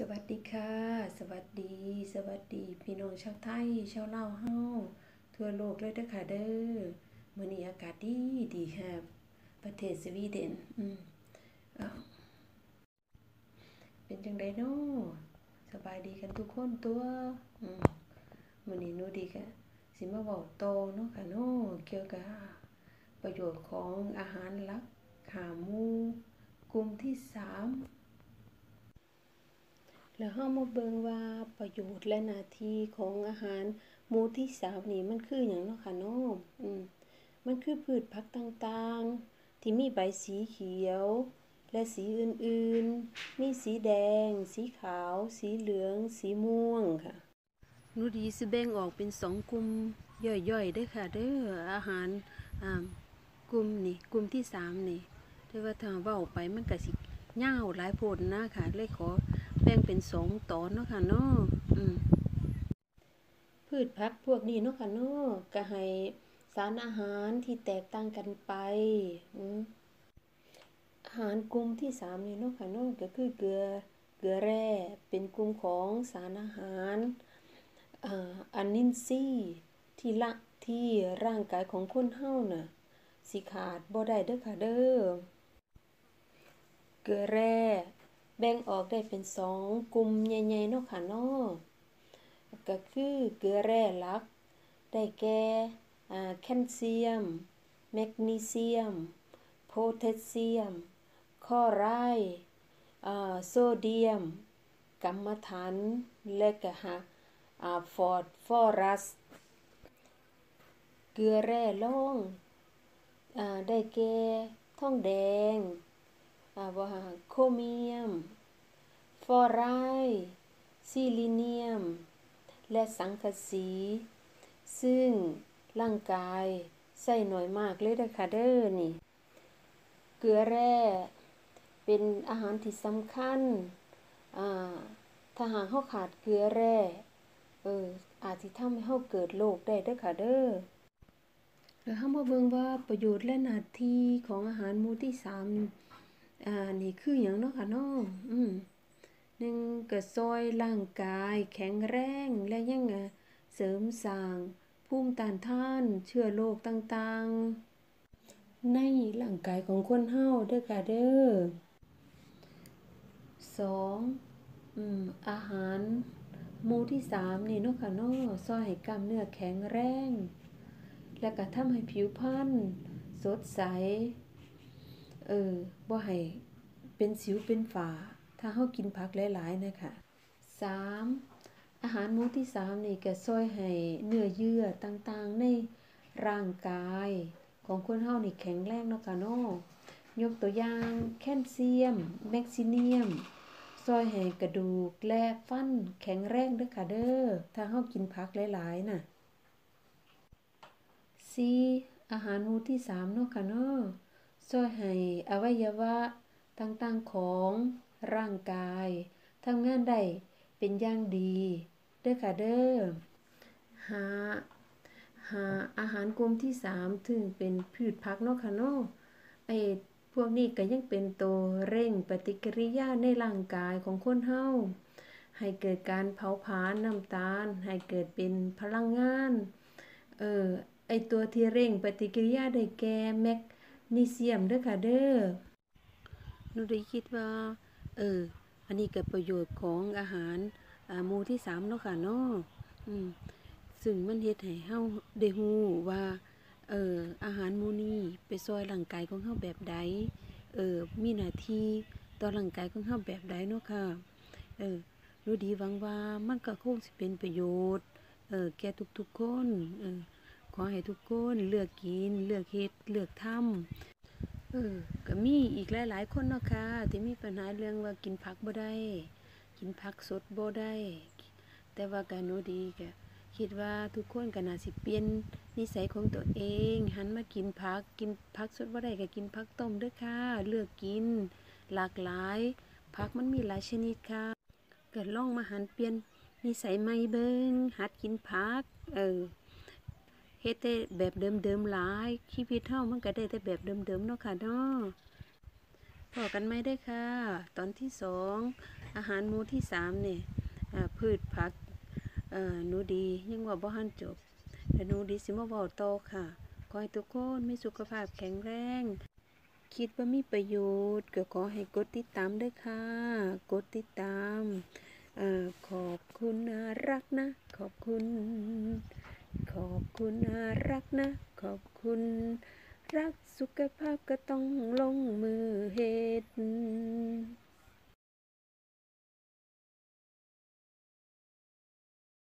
สวัสดีค่ะสวัสดีสวัสดีพี่น้องชาวไทยชาวลาวเฮาทั่วโลกเลยเด้อค่ะเด้อมื้อนี้อากาศดีดีค่ะประเทศสวีเดนเป็นจังได๋น้อสบายดีกันทุกคนตัวมื้อนี้หนูดีค่ะสิมาเว้าต่อเนาะค่ะเนาะเกี่ยวกับประโยชน์ของอาหารหลัก5หมู่กลุ่มที่3แล้วเฮามาเบิ่งว่าประโยชน์และหน้าที่ของอาหารหมู่ที่3นี่มันคือหยังเนาะค่ะเนาะมันคือพืชผักต่างๆที่มีใบสีเขียวและสีอื่นๆมีสีแดงสีขาวสีเหลืองสีม่วงค่ะหนูดีสิแบ่งออกเป็น2กลุ่มย่อยๆเด้อค่ะเด้ออาหารกลุ่มนี่กลุ่มที่3นี่แต่ว่าถ้าเว้าไปมันก็สิยาวหลายโพดนะค่ะเลยขอแบ่งเป็น2ตอนเนาะค่ะเนาะพืชผักพวกนี้เนาะค่ะเนาะก็ให้สารอาหารที่แตกต่างกันไปอาหารกลุ่มที่3นี่เนาะค่ะเนาะก็คือเกลือแร่เป็นกลุ่มของสารอาหารอนินทรีย์ที่ร่างกายของคนเฮาน่ะสิขาดบ่ได้เด้อค่ะเด้อเกลือแร่แบ่งออกได้เป็น2กลุ่มใหญ่ๆเนาะค่ะเนาะก็คือเกลือแร่หลักได้แก่แคลเซียมแมกนีเซียมโพแทสเซียมคลอไรด์โซเดียมกัมมันถันและก็ฟอสฟอรัสเกลือแร่รองได้แก่ทองแดงว่าโครเมียมฟอไรด์ซิลิเนียมและสังกะสีซึ่งร่างกายใส่หน่อยมากเลยนะคะเด้อนี่เกลือแร่เป็นอาหารที่สำคัญถ้าหากเฮาขาดเกลือแร่อาจสิทำให้เฮาเกิดโรคได้เด้อค่ะเด้อแล้วเฮามาเบิ่งว่าประโยชน์และหน้าที่ของอาหารหมู่ที่3นี่คืออย่างเนาะค่ะเนาะ1ก็ซอยร่างกายแข็งแรงและยังเสริมสร้างภูมิต้านทานเชื้อโรคต่างๆในร่างกายของคนเฮาเด้อค่ะเด้อ2อาหารหมู่ที่3นี่เนาะค่ะเนาะซอยให้กล้ามเนื้อแข็งแรงและก็ทำให้ผิวพรรณสดใสบ่ให้เป็นสิวเป็นฝ้าถ้าเฮากินผักหลายๆนะคะ3อาหารหมู่ที่3นี่ก็ช่วยให้เนื้อเยื่อต่างๆในร่างกายของคนเฮานี่แข็งแรงเนาะค่ะเนาะยกตัวอย่างแคลเซียมแมกนีเซียมช่วยให้กระดูกและฟันแข็งแรงเด้อค่ะเด้อถ้าเฮากินผักหลายๆน่ะ4อาหารหมู่ที่3เนาะค่ะเนาะช่วยให้อวัยวะต่างๆของร่างกายทำงานได้เป็นอย่างดีเด้อค่ะเด้อหาอาหารกลุ่มที่3ถึงเป็นพืชผักเนาะค่ะเนาะพวกนี้ก็ยังเป็นตัวเร่งปฏิกิริยาในร่างกายของคนเฮาให้เกิดการเผาผลาญน้ำตาลให้เกิดเป็นพลังงานตัวที่เร่งปฏิกิริยาได้แก่แมกนีเซียมเด้อค่ะเด้อหนูได้คิดว่าอันนี้ก็ประโยชน์ของอาหารหมู่ที่3เนาะค่ะเนาะซึ่งมันเฮ็ดให้เฮาได้ฮู้ว่าอาหารหมู่นี้ไปช่วยร่างกายของเฮาแบบใดมีหน้าที่ต่อร่างกายของเฮาแบบใดเนาะค่ะหนูดีหวังว่ามันก็คงสิเป็นประโยชน์แก่ทุกๆคนขอให้ทุกคนเลือกกินเลือกเฮ็ดเลือกทำก็มีอีกหลายๆคนเนาะค่ะที่มีปัญหาเรื่องว่ากินผักบ่ได้กินผักสดบ่ได้แต่ว่าก็หนูดีก็คิดว่าทุกคนก็น่าสิเปลี่ยนนิสัยของตัวเองหันมากินผักสดบ่ได้ก็กินผักต้มเด้อค่ะเลือกกินหลากหลายผักมันมีหลายชนิดค่ะก็ลองมาหันเปลี่ยนนิสัยใหม่เบิ่งหัดกินผักเฮ็ดแต่แบบเดิมๆหลายชีวิตเฮามันก็ได้แต่แบบเดิมๆเนาะค่ะเนาะพบกันใหม่เด้อค่ะตอนที่2 อาหารหมู่ที่3เนี่ยพืชผักหนูดียังว่าบ่ทันจบแต่หนูดีสิมาเว้าต่อค่ะขอให้ทุกคนมีสุขภาพแข็งแรงคิดว่ามีประโยชน์ก็ขอให้กดติดตามด้วยค่ะกดติดตามขอบคุณน่ารักนะขอบคุณน่ารักนะขอบคุณรักสุขภาพก็ต้องลงมือเฮ็ด